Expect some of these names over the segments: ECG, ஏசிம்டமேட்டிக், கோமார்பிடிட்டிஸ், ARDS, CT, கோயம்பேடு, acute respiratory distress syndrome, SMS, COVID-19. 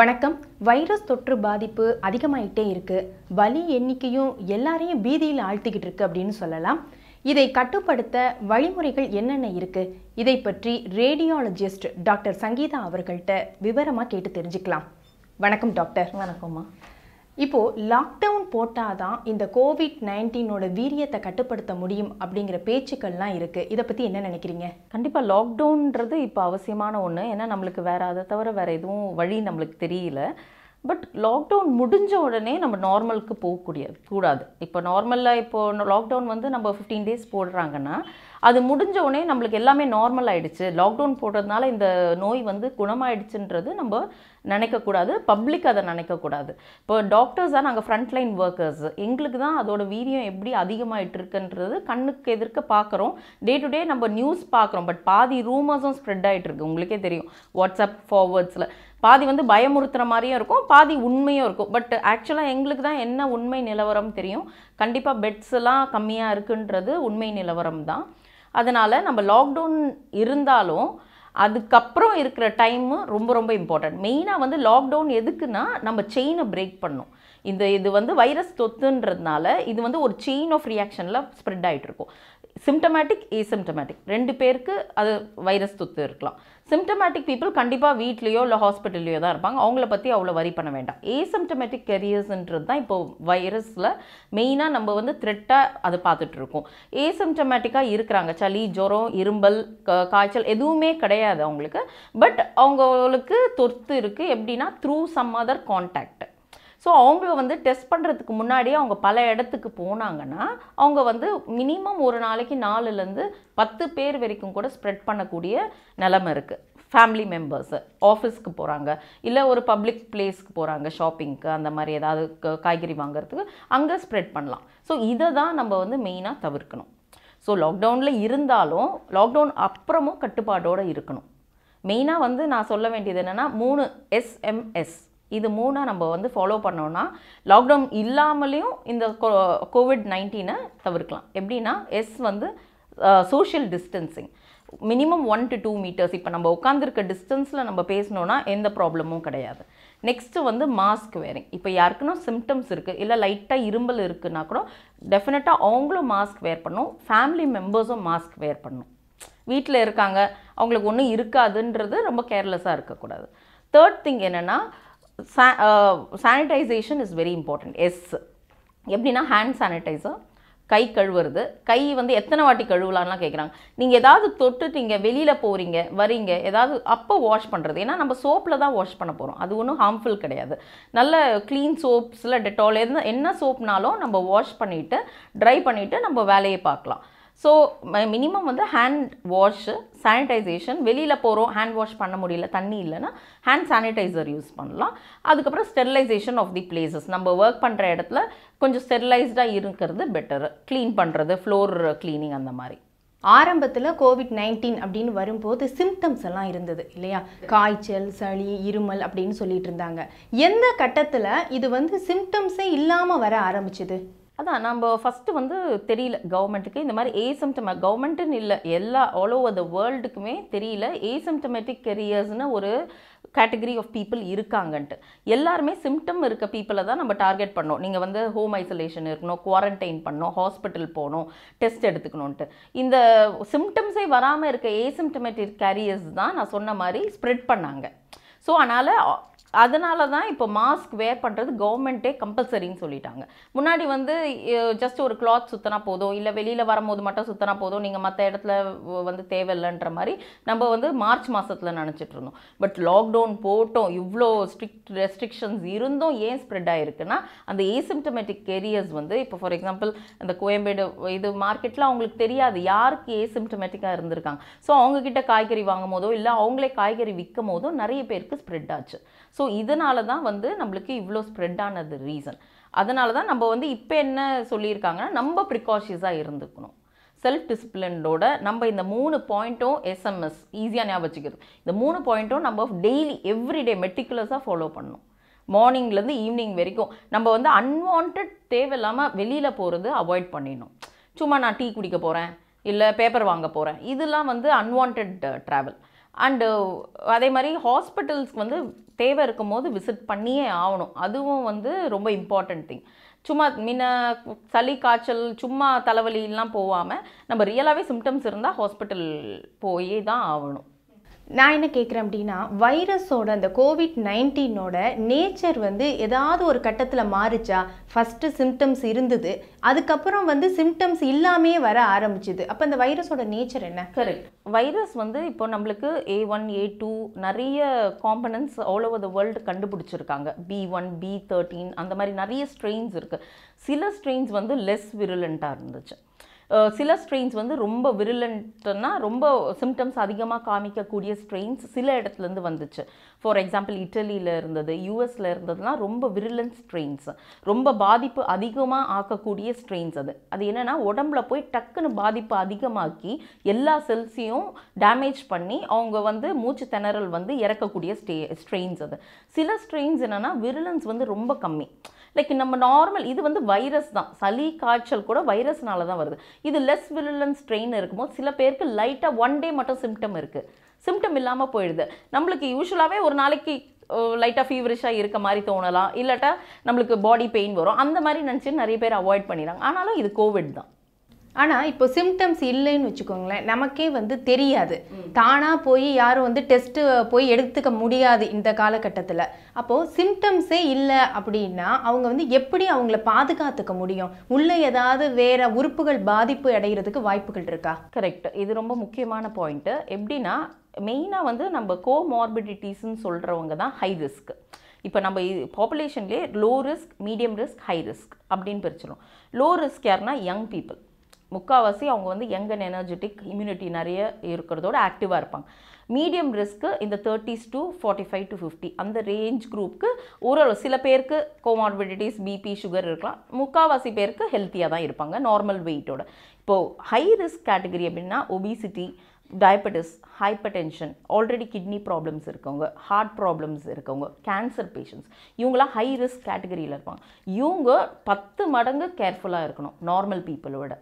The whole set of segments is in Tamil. வணக்கம். வைரஸ் தொற்று பாதிப்பு அதிகமாயிட்டே இருக்கு. வலி எண்ணிக்கையும் எல்லாரையும் பீதியில் ஆழ்த்திக்கிட்டு இருக்கு அப்படின்னு சொல்லலாம். இதை கட்டுப்படுத்த வழிமுறைகள் என்னென்ன இருக்கு? இதை பற்றி ரேடியாலஜிஸ்ட் டாக்டர் சங்கீதா அவர்கள்ட்ட விவரமா கேட்டு தெரிஞ்சுக்கலாம். வணக்கம் டாக்டர். வணக்கம்மா. இப்போ லாக்டவுன் போட்டாதான் இந்த கோவிட்-19ஓட வீரியத்தை கட்டுப்படுத்த முடியும் அப்படிங்கிற பேச்சுக்கள்லாம் இருக்குது. இதை பற்றி என்ன நினைக்கிறீங்க? கண்டிப்பாக லாக்டவுன்றது இப்போ அவசியமான ஒன்று. ஏன்னா நம்மளுக்கு வேறு அதை தவிர வேறு எதுவும் வழி நம்மளுக்கு தெரியல. பட் லாக்டவுன் முடிஞ்ச உடனே நம்ம நார்மலுக்கு போகக்கூடாது. இப்போ நார்மலாக இப்போது லாக்டவுன் வந்து நம்ம 15 days போடுறாங்கன்னா அது முடிஞ்ச உடனே நம்மளுக்கு எல்லாமே நார்மல் ஆகிடுச்சு, லாக்டவுன் போடுறதுனால இந்த நோய் வந்து குணமாயிடுச்சுன்றது நம்ம நினைக்கக்கூடாது, பப்ளிக் அதை நினைக்கக்கூடாது. இப்போ டாக்டர்ஸ் தான் நாங்கள் ஃப்ரண்ட்லைன் ஒர்க்கர்ஸ், எங்களுக்கு தான் அதோட வீரியம் எப்படி அதிகமாகிட்டு இருக்குன்றது கண்ணுக்கு எதிர்க்க பார்க்குறோம். டே டு டே நம்ம நியூஸ் பார்க்குறோம். பட் பாதி ரூமர்ஸும் ஸ்ப்ரெட் ஆகிட்டுருக்கு. உங்களுக்கே தெரியும், வாட்ஸ்அப் ஃபார்வர்ட்ஸில் பாதி வந்து பயமுறுத்துகிற மாதிரியும் இருக்கும், பாதி உண்மையும் இருக்கும். பட் ஆக்சுவலாக எங்களுக்கு தான் என்ன உண்மை நிலவரம் தெரியும். கண்டிப்பாக பெட்ஸ்லாம் கம்மியாக இருக்குன்றது உண்மை நிலவரம் தான். அதனால் நம்ம லாக்டவுன் இருந்தாலும் அதுக்கப்புறம் இருக்கிற டைமு ரொம்ப ரொம்ப இம்பார்ட்டண்ட். மெயினாக வந்து லாக்டவுன் எதுக்குன்னா நம்ம செயினை பிரேக் பண்ணணும். இது வந்து வைரஸ் தொத்துன்றதுனால இது வந்து ஒரு செயின் ஆஃப் ரியாக்ஷனில் ஸ்ப்ரெட் ஆகிட்டுருக்கும். சிம்டமேட்டிக், ஏசிம்டமேட்டிக் ரெண்டு பேருக்கு அது வைரஸ் தொத்து இருக்கலாம். சிம்டமேட்டிக் பீப்புள் கண்டிப்பாக வீட்லேயோ இல்லை ஹாஸ்பிட்டல்லையோ தான் இருப்பாங்க, அவங்கள பற்றி அவ்வளோ வரி பண்ண வேண்டாம். ஏசிம்டமேட்டிக் கேரியர்ஸ்ன்றது தான் இப்போது வைரஸில் மெயினாக நம்ம வந்து த்ரெட்டாக அதை பார்த்துட்ருக்கோம். ஏசிம்டமேட்டிக்காக இருக்கிறாங்க, சளி, ஜுரம், இரும்பல், காய்ச்சல் எதுவுமே கிடையாது அவங்களுக்கு. பட் அவங்களுக்கு தொத்து இருக்குது. எப்படின்னா through some other contact. So அவங்க வந்து டெஸ்ட் பண்ணுறதுக்கு முன்னாடியே அவங்க பல இடத்துக்கு போனாங்கன்னா அவங்க வந்து மினிமம் ஒரு நாளைக்கு 4லேருந்து 10 பேர் வரைக்கும் கூட ஸ்ப்ரெட் பண்ணக்கூடிய நிலைமை இருக்குது. ஃபேமிலி மெம்பர்ஸு ஆஃபீஸ்க்கு போகிறாங்க, இல்லை ஒரு பப்ளிக் பிளேஸ்க்கு போகிறாங்க, ஷாப்பிங்க்கு, அந்த மாதிரி ஏதாவது காய்கறி வாங்குறதுக்கு அங்கே ஸ்ப்ரெட் பண்ணலாம். ஸோ இதை தான் நம்ம வந்து மெயினாக தவிர்க்கணும். ஸோ லாக்டவுனில் இருந்தாலும் லாக்டவுன் அப்புறமும் கட்டுப்பாடோடு இருக்கணும். மெயினாக வந்து நான் சொல்ல வேண்டியது என்னென்னா 3 SMS, இது 3 நம்ம வந்து ஃபாலோ பண்ணோன்னா லாக்டவுன் இல்லாமலேயும் இந்த கோவிட்-19ஐ தவிர்க்கலாம். எப்படின்னா எஸ் வந்து social distancing, minimum 1 to 2 meters. இப்போ நம்ம உட்காந்துருக்க டிஸ்டன்ஸில் நம்ம பேசணுன்னா எந்த ப்ராப்ளமும் கிடையாது. நெக்ஸ்ட்டு வந்து மாஸ்க் வேரிங். இப்போ யாருக்குன்னா சிம்டம்ஸ் இருக்குது, இல்லை லைட்டாக இரும்பல் இருக்குன்னா கூட டெஃபினட்டாக அவங்களும் மாஸ்க் வேர் பண்ணணும், ஃபேமிலி மெம்பர்ஸும் மாஸ்க் வேர் பண்ணணும். வீட்டில் இருக்காங்க, அவங்களுக்கு ஒன்றும் இருக்காதுன்றது ரொம்ப கேர்லெஸ்ஸாக இருக்கக்கூடாது. தேர்ட் திங் என்னென்னா sanitization is very important. Yes எப்படின்னா ஹேண்ட் சானிடைசர், கை கழுவுறது. கை வந்து எத்தனை வாட்டி கழுவலான்லாம் கேட்குறாங்க. நீங்கள் ஏதாவது தொட்டுட்டீங்க, வெளியில் போகிறீங்க வரீங்க, ஏதாவது அப்போ வாஷ் பண்ணுறது. ஏன்னா நம்ம சோப்பில் தான் வாஷ் பண்ண போகிறோம், அது ஒன்றும் ஹார்ம்ஃபுல் கிடையாது. நல்ல க்ளீன் சோப்ஸில் டெட்டால் என்ன சோப்னாலும் நம்ம வாஷ் பண்ணிவிட்டு ட்ரை பண்ணிவிட்டு நம்ம வேலையை பார்க்கலாம். ஸோ மினிமம் வந்து ஹேண்ட் வாஷு, சானிடைசேஷன். வெளியில் போகிறோம், ஹேண்ட் வாஷ் பண்ண முடியல, தண்ணி இல்லைன்னா ஹேண்ட் சானிடைசர் யூஸ் பண்ணலாம். அதுக்கப்புறம் ஸ்டெரிலைசேஷன் ஆஃப் தி பிளேசஸ். நம்ம ஒர்க் பண்ணுற இடத்துல கொஞ்சம் ஸ்டெரிலைஸ்டாக இருக்கிறது பெட்டரு. க்ளீன் பண்ணுறது, ஃப்ளோர் க்ளீனிங், அந்த மாதிரி. ஆரம்பத்தில் கோவிட்-19 அப்படின்னு வரும்போது சிம்டம்ஸ் எல்லாம் இருந்தது இல்லையா? காய்ச்சல், சளி, இருமல் அப்படின்னு சொல்லிட்டு இருந்தாங்க. எந்த கட்டத்தில் இது வந்து சிம்டம்ஸே இல்லாமல் வர ஆரம்பிச்சுது? அதான் நம்ம ஃபஸ்ட்டு வந்து தெரியல கவர்மெண்ட்டுக்கு இந்த மாதிரி ஏசிம்டமேட்டிக். கவர்மெண்ட்டுன்னு இல்லை, எல்லா ஆல் ஓவர் த வேர்ல்டுக்குமே தெரியல ஏசிம்டமேட்டிக் கேரியர்ஸ்னு ஒரு கேட்டகரி ஆஃப் பீப்புள் இருக்காங்கன்ட்டு. எல்லாருமே சிம்டம் இருக்க பீப்புளை தான் நம்ம டார்கெட் பண்ணோம். நீங்கள் வந்து ஹோம் ஐசோலேஷன் இருக்கணும், குவாரண்டைன் பண்ணணும், ஹாஸ்பிட்டல் போகணும், டெஸ்ட் எடுத்துக்கணுன்ட்டு. இந்த சிம்டம்ஸே வராமல் இருக்க ஏசிம்டமேட்டிக் கேரியர்ஸ் தான் நான் சொன்ன மாதிரி ஸ்ப்ரெட் பண்ணாங்க. ஸோ அதனால தான் இப்போ மாஸ்க் வேர் பண்ணுறது கவர்மெண்ட்டே கம்பல்சரின்னு சொல்லிட்டாங்க. முன்னாடி வந்து ஜஸ்ட் ஒரு கிளாத் சுற்றினா போதும், இல்லை வெளியில் வரும்போது மட்டும் சுற்றினா போதும், நீங்கள் மற்ற இடத்துல வந்து தேவையில்லைன்ற மாதிரி நம்ம வந்து மார்ச் மாதத்தில் நினச்சிட்டு இருந்தோம். பட் லாக்டவுன் போட்டோம், இவ்வளோ ஸ்ட்ரிக்ட் ரெஸ்ட்ரிக்ஷன்ஸ் இருந்தும் ஏன் ஸ்ப்ரெட் ஆகிருக்குன்னா அந்த ஏசிம்டமேட்டிக் கேரியர்ஸ் வந்து இப்போ ஃபார் எக்ஸாம்பிள் அந்த கோயம்பேடு இது மார்க்கெட்டில் அவங்களுக்கு தெரியாது யாருக்கு ஏசிம்டமேட்டிக்காக இருந்திருக்காங்க. ஸோ அவங்கக்கிட்ட காய்கறி வாங்கும் போதோ இல்லை அவங்களே காய்கறி விற்கும் போதோ நிறைய பேருக்கு ஸ்ப்ரெட் ஆச்சு. ஸோ இதனால தான் வந்து நம்மளுக்கு இவ்வளோ ஸ்ப்ரெட் ஆனது ரீசன். அதனால தான் நம்ம வந்து இப்போ என்ன சொல்லியிருக்காங்கன்னா நம்ம ப்ரிகாஷன்ஸாக இருந்துக்கணும், செல்ஃப் டிசிப்ளினோட. நம்ம இந்த 3 பாயிண்ட்டும் எஸ்எம்எஸ் ஈஸியாக ஞாபகம் வச்சுக்கிறது. இந்த 3 பாயிண்ட்டும் நம்ம டெய்லி எவ்ரிடே மெட்டிகுலஸாக ஃபாலோ பண்ணணும். மார்னிங்லேருந்து ஈவினிங் வரைக்கும் நம்ம வந்து அன்வான்ட் தேவையில்லாமல் வெளியில் போகிறது அவாய்ட் பண்ணிடணும். சும்மா நான் டீ குடிக்க போகிறேன், இல்லை பேப்பர் வாங்க போகிறேன், இதெல்லாம் வந்து அன்வான்ட் ட்ராவல். And அதே மாதிரி ஹாஸ்பிடல்ஸ் வந்து தேவை இருக்கும்போது விசிட் பண்ணியே ஆவணும். அதுவும் வந்து ரொம்ப இம்பார்ட்டன்ட் திங். சும்மா மின சளி காய்ச்சல் சும்மா தலைவலி எல்லாம் போகாம நம்ம ரியலாவே சிம்டம்ஸ் இருந்தா ஹாஸ்பிடல் போய் தான் ஆவணும். நான் என்ன கேக்குறேன் அப்படினா வைரஸோட அந்த கோவிட்-19 ஓட நேச்சர் வந்து ஏதாவது ஒரு கட்டத்துல மாறிச்சா? ஃபர்ஸ்ட் சிம்டம்ஸ் இருந்தது, அதுக்கு அப்புறம் வந்து சிம்டம்ஸ் இல்லாமே வர ஆரம்பிச்சது. அப்ப அந்த வைரஸோட நேச்சர் என்ன? கரெக்ட். வைரஸ் வந்து இப்போ நமக்கு A1 A2 நிறைய components all over the world கண்டுபிடிச்சிருக்காங்க. B1 B13 அந்த மாதிரி நிறைய ஸ்ட்ரெயின்ஸ் இருக்கு. சில ஸ்ட்ரெயின்ஸ் வந்து லெஸ் விருலண்டா இருந்துச்சு. சில ஸ்ட்ரெயின்ஸ் வந்து ரொம்ப விருலண்ட்னா ரொம்ப சிம்டம்ஸ் அதிகமாக காமிக்கக்கூடிய ஸ்ட்ரெயின்ஸ் சில இடத்துலேருந்து வந்துச்சு. ஃபார் எக்ஸாம்பிள் இட்டலியில் இருந்தது, யூஎஸில் இருந்ததுலாம் ரொம்ப விருலண்ட் ஸ்ட்ரெயின்ஸ், ரொம்ப பாதிப்பு அதிகமாக ஆக்கக்கூடிய ஸ்ட்ரெயின்ஸ். அது என்னென்னா உடம்புல போய் டக்குன்னு பாதிப்பு அதிகமாக்கி எல்லா செல்ஸையும் டேமேஜ் பண்ணி அவங்க வந்து மூச்சு திணறல் வந்து இறக்கக்கூடிய ஸ்ட்ரெயின்ஸ். அது சில ஸ்ட்ரெயின்ஸ் என்னென்னா விருலன்ஸ் வந்து ரொம்ப கம்மி. லைக் நம்ம நார்மல் இது வந்து வைரஸ் தான், சளி காய்ச்சல் கூட வைரஸ்னால தான் வருது. இது லெஸ் விருலன்ட் ஸ்ட்ரெயின் இருக்கும்போது சில பேருக்கு லைட்டாக ஒன் டே மட்டும் சிம்டம் இருக்குது, சிம்டம் இல்லாமல் போயிடுது. நம்மளுக்கு யூஸ்வலாகவே ஒரு நாளைக்கு லைட்டாக ஃபீவரிஷாக இருக்க மாதிரி தோணலாம், இல்லாட்டா நம்மளுக்கு பாடி பெயின் வரும். அந்த மாதிரி நினச்சி நிறைய பேர் அவாய்ட் பண்ணிடுறாங்க. ஆனாலும் இது கோவிட் தான். ஆனால் இப்போ சிம்டம்ஸ் இல்லைன்னு வச்சுக்கோங்களேன், நமக்கே வந்து தெரியாது, தானாக போய் யாரும் வந்து டெஸ்ட்டு போய் எடுத்துக்க முடியாது இந்த காலகட்டத்தில். அப்போது சிம்டம்ஸே இல்லை அப்படின்னா அவங்க வந்து எப்படி அவங்கள பாதுகாத்துக்க முடியும்? உள்ளே ஏதாவது வேறு உறுப்புகள் பாதிப்பு அடைகிறதுக்கு வாய்ப்புகள் இருக்கா? கரெக்ட். இது ரொம்ப முக்கியமான பாயிண்ட்டு. எப்படின்னா மெயினாக வந்து நம்ம கோமார்பிடிட்டிஸ்ன்னு சொல்கிறவங்க தான் ஹை ரிஸ்க். இப்போ நம்ம பாப்புலேஷன்லேயே low risk, medium risk, high risk அப்படின்னு பிரிச்சிடும். லோ ரிஸ்க் யாருன்னா யங் பீப்புள். முக்கால்வாசி அவங்க வந்து யங் அண்ட் எனர்ஜெட்டிக், இம்யூனிட்டி நிறைய இருக்கிறதோட ஆக்டிவாக இருப்பாங்க. மீடியம் ரிஸ்க்கு இந்த 30s to 45 to 50 அந்த ரேஞ்ச் குரூப்புக்கு ஒரு சில பேருக்கு கோமார்பிடிட்டிஸ், பிபி, சுகர் இருக்கலாம். முக்கால்வாசி பேருக்கு ஹெல்த்தியாக தான் இருப்பாங்க நார்மல் வெயிட்டோட. இப்போது ஹை ரிஸ்க் கேட்டகரி அப்படின்னா obesity, diabetes, hypertension, already kidney problems இருக்கவங்க, ஹார்ட் ப்ராப்ளம்ஸ் இருக்கவங்க, கேன்சர் பேஷண்ட்ஸ், இவங்களாம் ஹை ரிஸ்க் கேட்டகரியில் இருப்பாங்க. இவங்க 10 மடங்கு கேர்ஃபுல்லாக இருக்கணும் நார்மல் பீப்புளோட.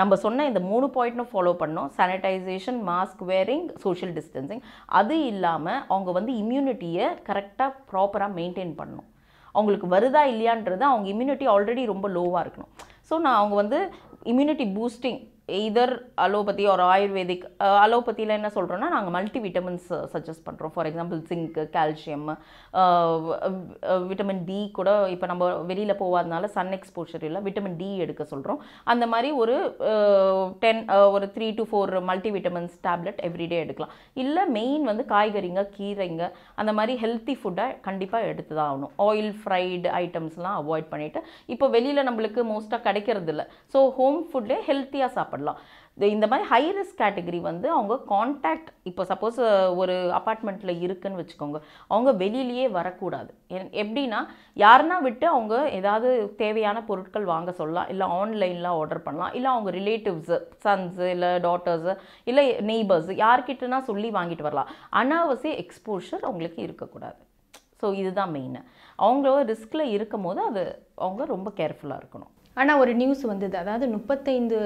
நம்ம சொன்ன இந்த 3 பாயிண்ட்டும் ஃபாலோ பண்ணோம். Sanitization, mask wearing, social distancing. அது இல்லாமல் அவங்க வந்து இம்யூனிட்டியை கரெக்டாக ப்ராப்பராக மெயின்டைன் பண்ணணும். அவங்களுக்கு வருதா இல்லையான்றது அவங்க இம்யூனிட்டி ஆல்ரெடி ரொம்ப லோவாக இருக்கணும். ஸோ அவங்க வந்து இம்யூனிட்டி பூஸ்டிங் எதர் அலோபதி ஒரு ஆயுர்வேதிக். அலோபதியில் என்ன சொல்கிறோன்னா நாங்கள் மல்டி விட்டமின்ஸ் சஜஸ்ட் பண்ணுறோம். For example zinc, calcium, vitamin D கூட. இப்போ நம்ம வெளியில் போகாதனால சன் எக்ஸ்போஷர் இல்லை, விட்டமின் டி எடுக்க சொல்கிறோம். அந்த மாதிரி ஒரு 3 to 4 multi vitamins tablet everyday எடுக்கலாம். இல்லை மெயின் வந்து காய்கறிங்க, கீரைங்க, அந்த மாதிரி ஹெல்த்தி ஃபுட்டாக கண்டிப்பாக எடுத்து தான் ஆகணும். ஆயில் ஃப்ரைடு ஐட்டம்ஸ்லாம் அவாய்ட் பண்ணிவிட்டு இப்போ வெளியில் நம்மளுக்கு மோஸ்ட்டாக கிடைக்கிறது இல்லை, ஸோ ஹோம் ஃபுட்லேயே ஹெல்த்தியாக சாப்பிடலாம். இந்த மாதிரி ஹை ரிஸ்க் கேட்டகரி வந்து அவங்க கான்டாக்ட், இப்போ சப்போஸ் ஒரு அபார்ட்மெண்ட்டில் இருக்குன்னு வச்சுக்கோங்க, அவங்க வெளியிலேயே வரக்கூடாது. எப்படின்னா யாருன்னா விட்டு அவங்க ஏதாவது தேவையான பொருட்கள் வாங்க சொல்லலாம், இல்லை ஆன்லைனில் ஆர்டர் பண்ணலாம், இல்லை அவங்க ரிலேட்டிவ்ஸு, சன்ஸு இல்லை டாட்டர்ஸு இல்லை நெய்பர்ஸு யார்கிட்டனா சொல்லி வாங்கிட்டு வரலாம். அனாவசிய எக்ஸ்போஷர் அவங்களுக்கு இருக்கக்கூடாது. ஸோ இதுதான் மெயின். அவங்க ரிஸ்கில் இருக்கும் போது அது அவங்க ரொம்ப கேர்ஃபுல்லாக இருக்கணும். ஆனால் ஒரு நியூஸ் வந்தது, அதாவது 35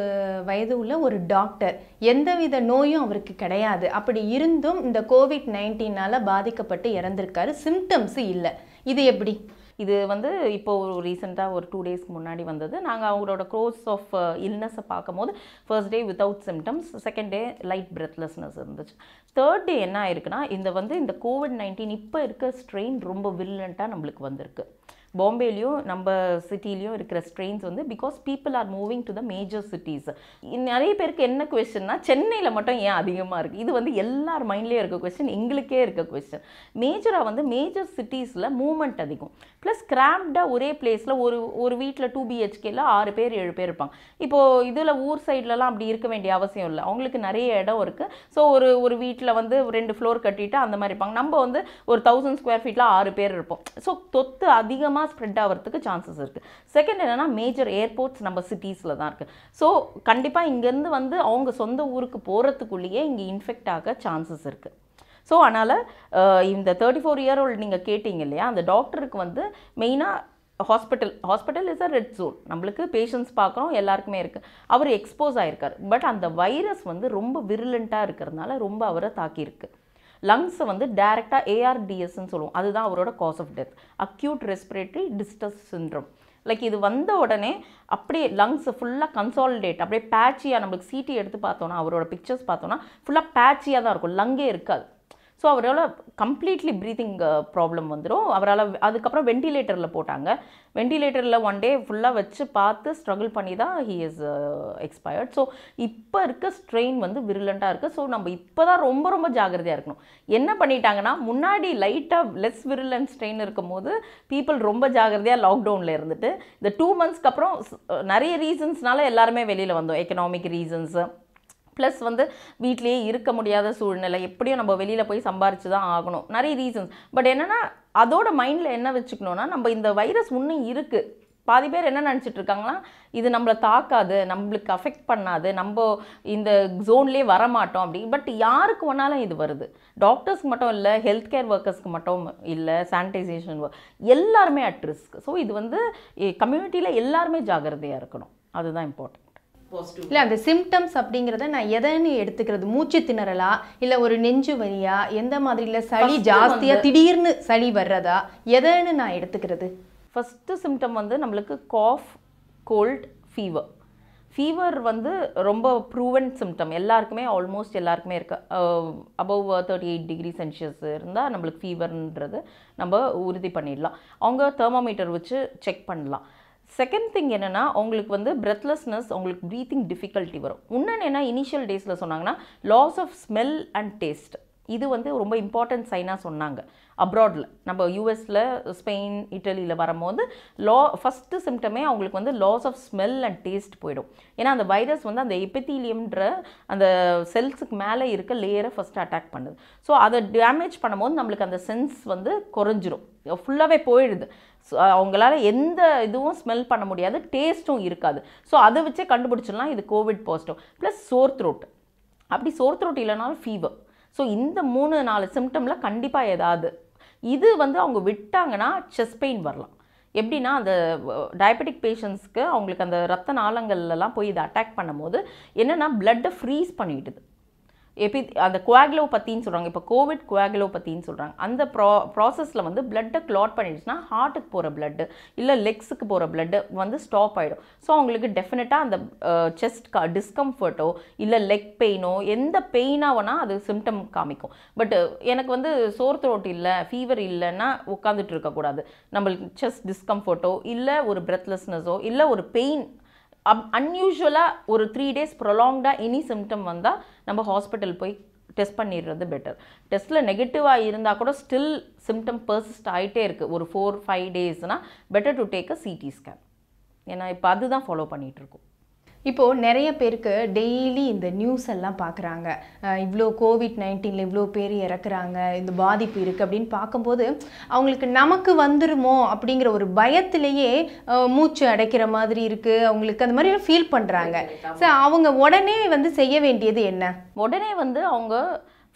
வயது உள்ள ஒரு டாக்டர், எந்தவித நோயும் அவருக்கு கிடையாது, அப்படி இருந்தும் இந்த கோவிட்-19 பாதிக்கப்பட்டு இறந்திருக்காரு, சிம்டம்ஸு இல்லை. இது எப்படி? இது வந்து இப்போது ரீசெண்டாக ஒரு 2 டேஸ்க்கு முன்னாடி வந்தது. நாங்கள் அவங்களோட கோர்ஸ் ஆஃப் இல்னஸை பார்க்கும் போது first day without symptoms, second day light breathlessness இருந்துச்சு, தேர்ட் டே என்ன ஆயிருக்குன்னா இந்த கோவிட்-19 இப்போ இருக்க ஸ்ட்ரெயின் ரொம்ப வில்லண்ட்டாக நம்மளுக்கு வந்திருக்கு. பாம்பேலையும் நம்ம சிட்டிலையும் இருக்கிற ஸ்ட்ரெயின்ஸ் வந்து because people are moving to the major cities. நிறைய பேருக்கு என்ன கொஸ்டின்னா சென்னையில் மட்டும் ஏன் அதிகமாக இருக்குது? இது வந்து எல்லார் மைண்ட்லேயும் இருக்க கொஸ்டின், எங்களுக்கே இருக்க கொஸ்டின். மேஜராக வந்து மேஜர் சிட்டிஸில் மூவ்மெண்ட் அதிகம், ப்ளஸ் கிராம்டாக ஒரே பிளேஸில் ஒரு வீட்டில் 2 BHKல 6 பேர் 7 பேர் இருப்பாங்க. இப்போது இதில் ஊர் சைட்லலாம் அப்படி இருக்க வேண்டிய அவசியம் இல்லை, அவங்களுக்கு நிறைய இடம் இருக்குது. ஸோ ஒரு வீட்டில் வந்து 2 ஃப்ளோர் கட்டிட்டு அந்த மாதிரி இருப்பாங்க. நம்ம வந்து ஒரு 1000 ஸ்கொயர் ஃபீட்டில் 6 பேர் இருப்போம். ஸோ தொத்து அதிகமாக ஸ்ப்ரெட் ஆகிறதுக்கு சான்சஸ் இருக்குது. செகண்ட் என்னென்னா மேஜர் ஏர்போர்ட்ஸ் நம்ம சிட்டிஸில் தான் இருக்குது. ஸோ கண்டிப்பாக இங்கேருந்து வந்து அவங்க சொந்த ஊருக்கு போகிறதுக்குள்ளேயே இங்கே இன்ஃபெக்ட் ஆக சான்சஸ் இருக்குது. ஸோ அதனால் இந்த 34 இயர் ஓல்டு நீங்கள் கேட்டீங்க இல்லையா, அந்த டாக்டருக்கு வந்து மெயினாக hospital is a red zone. நம்மளுக்கு பேஷண்ட்ஸ் பார்க்குறோம், எல்லாருக்குமே இருக்குது. அவர் எக்ஸ்போஸ் ஆகிருக்கார், பட் அந்த வைரஸ் வந்து ரொம்ப விருலண்ட்டாக இருக்கிறதுனால ரொம்ப அவரை தாக்கியிருக்கு. lungs வந்து டைரக்டா ARDS ன்னு சொல்லுவோம் அதுதான் அவரோட cause of death acute respiratory distress syndrome like இது வந்த உடனே அப்படியே lungs full-ஆ consolidate அப்படியே patchy-ஆ நமக்கு CT எடுத்து பார்த்தோம்னா அவரோட pictures பார்த்தோம்னா full-ஆ patchy-ஆ தான் இருக்கும் lungs-ஏ இருக்காது So, அவரால completely breathing problem வந்துரும் அவரால அதுக்கப்புறம் ventilatorல போட்டாங்க ventilatorல one day full-ஆ வச்சு பார்த்து struggle பண்ணி தான் he is expired so இப்ப இருக்க strain வந்து virulent-ஆ இருக்கு so நம்ம இப்பதான் ரொம்ப ரொம்ப ஜாக்கிரதையா இருக்கணும் என்ன பண்ணிட்டாங்கன்னா முன்னாடி லைட்டா less virulent strain இருக்கும்போது people ரொம்ப ஜாக்கிரதையா lockdownல இருந்துட்டு இந்த 2 months க்கு அப்புறம் நிறைய reasonsனால எல்லாரும் வெளியில வந்தோம் economic reasons Plus, வந்து வீட்லயே இருக்க முடியாத சூழ்நிலை எப்படியும் நம்ம வெளியில போய் சம்பாரிச்சு தான் ஆகணும் நிறைய ரீசன்ஸ் பட் என்னன்னா அதோட மைண்ட்ல என்ன வெச்சுக்கணும்னா நம்ம இந்த வைரஸ் இன்னும் இருக்கு பாதி பேர் என்ன நினைச்சிட்டு இருக்காங்கனா இது நம்மள தாக்காது நமக்கு अफेக்ட் பண்ணாது நம்ம இந்த ஜோன்லயே வர மாட்டோம் அப்படி பட் யாருக்கு வேணாலும் இது வருது டாக்டர்ஸ் மட்டும் இல்ல ஹெல்த் கேர் வர்க்கர்ஸ்க்கு மட்டும் இல்ல சானிடைசேஷன் எல்லாரும் at risk சோ இது வந்து கம்யூனிட்டில எல்லாரும் ஜாக்கிரதையா இருக்கணும் அதுதான் important இல்ல அந்த சிம்டம்ஸ் அப்படிங்கறதை நான் எதன்னு எடுத்துக்கிறது மூச்சு திணறலா இல்ல ஒரு நெஞ்சு வலியா எந்த மாதிரில சளி ஜாஸ்தியா திடீர்னு சளி வரதா எதன்னு நான் எடுத்துக்கிறது ஃபர்ஸ்ட் சிம்டம் வந்து நமக்கு காஃப் கோல்ட் ஃபீவர் ஃபீவர் வந்து ரொம்ப ப்ரூவன் சிம்டம் எல்லாருக்குமே ஆல்மோஸ்ட் எல்லாருக்குமே இருக்கு அபவ் 38°C இருந்தா நமக்கு ஃபீவர்ன்றது நம்ம உறுதி பண்ணிடலாம் அவங்க தெர்மோமீட்டர் வச்சு செக் பண்ணலாம் Second thing என்னன்னா உங்களுக்கு வந்து breathlessness உங்களுக்கு breathing difficulty வரும். உன்னேன்னா initial daysல சொன்னாங்கன்னா loss of smell and taste. இது வந்து ரொம்ப important sign-ஆ சொன்னாங்க. Abroadல நம்ம USல, Spain, Italyல வரும்போது first symptom-ஏ உங்களுக்கு வந்து loss of smell and taste போய்டும். ஏன்னா அந்த வைரஸ் வந்து அந்த எபிதீலியம்ன்ற அந்த செல்ஸ்க்கு மேல இருக்க லேயரை first attack பண்ணுது. சோ அத டேமேஜ் பண்ணும்போது நமக்கு அந்த சென்ஸ் வந்து குறஞ்சிரும். ஃபுல்லாவே போய்டுது. அவங்களால எந்த இதுவும் ஸ்மெல் பண்ண முடியாது டேஸ்டும் இருக்காது சோ அது வச்சே கண்டுபிடிச்சலாம் இது covid positive plus sore throat அப்படி sore throat இல்லனால ஃபீவர் சோ இந்த 3-4 சிம்டம்ல கண்டிப்பா ஏதாவது இது வந்து அவங்க விட்டாங்கனா chest pain வரலாம் எப்படினா அந்த டயபெடிக் பேஷண்ட்ஸ்க்கு அவங்களுக்கு அந்த இரத்த நாளங்கள்ல எல்லாம் போய் இது அட்டாக் பண்ணும்போது என்னன்னா blood freeze பண்ணிடுது அந்த coagulopathy-ன்னு சொல்றாங்க இப்ப கோவிட் coagulopathy-ன்னு சொல்றாங்க அந்த processல வந்து blood-ஐ clot பண்ணிடுச்சுனா heart-க்கு போற blood இல்ல legs-க்கு போற blood வந்து stop ஆயிடும் சோ உங்களுக்கு definitely அந்த chest discomfort-ஓ இல்ல leg pain-ஓ எந்த pain-ஆவனா அது symptom காமிக்கும் பட் எனக்கு வந்து sore throat இல்ல fever இல்லனா உட்கார்ந்துட்டு இருக்க கூடாது நமக்கு chest discomfort-ஓ இல்ல ஒரு breathlessness-ஓ இல்ல ஒரு pain unusual ஒரு 3 days prolonged any symptom வந்தா நம்ம ஹாஸ்பிடல் போய் டெஸ்ட் பண்ணிறது பெட்டர் டெஸ்ட்ல நெகட்டிவா இருந்தா கூட still symptom persist ஆயிட்டே இருக்கு ஒரு 4-5 daysனா better to take a CT scan ஏனா இப்ப அதுதான் ஃபாலோ பண்ணிட்டு இருக்கோம் இப்போ நிறைய பேருக்கு டெய்லி இந்த நியூஸ் எல்லாம் பார்க்கறாங்க இவ்ளோ COVID-19 ல இவ்ளோ பேர் இறக்குறாங்க இந்த பாதிப்பு இருக்கு அப்படிን பாக்கும்போது அவங்களுக்கு நமக்கு வந்துருமோ அப்படிங்கற ஒரு பயத்திலேயே மூச்சு அடைக்கிற மாதிரி இருக்கு அவங்களுக்கு அந்த மாதிரி ஃபீல் பண்றாங்க சோ அவங்க உடனே வந்து செய்ய வேண்டியது என்ன உடனே வந்து அவங்க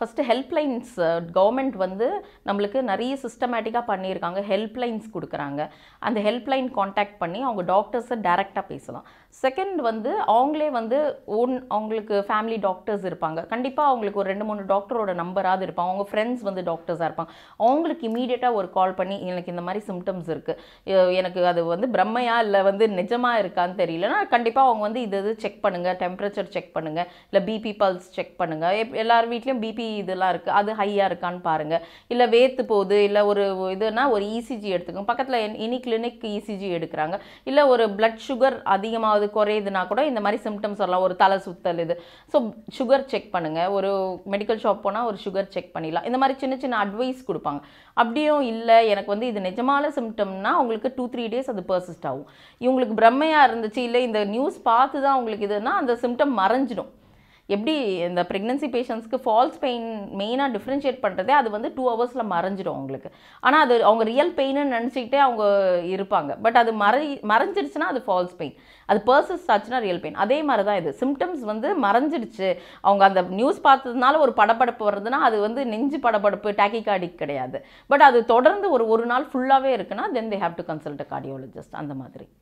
ஃபர்ஸ்ட் ஹெல்ப்லைன்ஸ் கவர்மெண்ட் வந்து நமக்கு நிறைய சிஸ்டமேட்டிக்கா பண்ணிருக்காங்க ஹெல்ப்லைன்ஸ் கொடுக்கறாங்க அந்த ஹெல்ப்லைன் कांटेक्ट பண்ணி அவங்க டாக்டர்ஸ் டைரக்டா பேசலாம் செகண்ட் வந்து அவங்களே வந்து உங்களுக்கு ஃபேமிலி டாக்டர்ஸ் இருப்பாங்க கண்டிப்பா உங்களுக்கு ஒரு 2-3 டாக்டரோட நம்பராவது இருப்பாங்க அவங்க फ्रेंड्स வந்து டாக்டர்ஸா இருப்பாங்க அவங்களுக்கு இமிடியேட்டா ஒரு கால் பண்ணி எனக்கு இந்த மாதிரி சிம்டம்ஸ் இருக்கு எனக்கு அது வந்து பிரம்மையா இல்ல வந்து நிஜமா இருக்கான்னு தெரியலனா கண்டிப்பா அவங்க வந்து இது செக் பண்ணுங்க டெம்பரேச்சர் செக் பண்ணுங்க இல்ல பிபி பல்ஸ் செக் பண்ணுங்க எல்லார் வீட்லயும் பிபி இதெல்லாம் இருக்கு அது ஹையா இருக்கான்னு பாருங்க இல்ல வேத்து போகுது இல்ல ஒரு இதுனா ஒரு ECG எடுத்துங்க பக்கத்துல எனி கிளினிக் ECG எடுக்கறாங்க இல்ல ஒரு பிளட் சுகர் அதிகமாவது குறையுதுனா கூட இந்த மாதிரி சிம்டம்ஸ் எல்லாம் ஒரு தலை சுத்தல் இது சோ சுகர் செக் பண்ணுங்க ஒரு மெடிக்கல் ஷாப் போனா ஒரு சுகர் செக் பண்ணிடலாம் இந்த மாதிரி சின்ன சின்ன அட்வைஸ் கொடுப்பாங்க அப்படியே இல்ல எனக்கு வந்து இது நிஜமான சிம்டம்னா உங்களுக்கு 2-3 days அது persist ஆகும் உங்களுக்கு பிரம்மையா இருந்துச்சு இல்ல இந்த நியூஸ் பார்த்து தான் உங்களுக்கு இதுனா அந்த சிம்டம் மறைஞ்சிடும் எப்படி இந்த pregnancy patientsக்கு false pain மெயினா டிஃபரன்ஷியேட் பண்றதே அது வந்து 2 hours-ல மறைஞ்சிடும் உங்களுக்கு. ஆனா அது அவங்க ரியல் பெயின்னு நினைச்சிட்டே அவங்க இருப்பாங்க. பட் அது மறைஞ்சிடுச்சுனா அது false pain. அது persist ஆச்சுனா ரியல் பெயின். அதே மாதிரி தான் இது. சிம்டம்ஸ் வந்து மறைஞ்சிடுச்சு. அவங்க அந்த நியூஸ் பார்த்ததனால ஒரு படபடப்பு வருதுனா அது வந்து நெஞ்சு படபடப்பு tachycardia கிடையாது. பட் அது தொடர்ந்து ஒரு நாள் ஃபுல்லாவே இருக்குனா then they have to consult a cardiologist அந்த மாதிரி.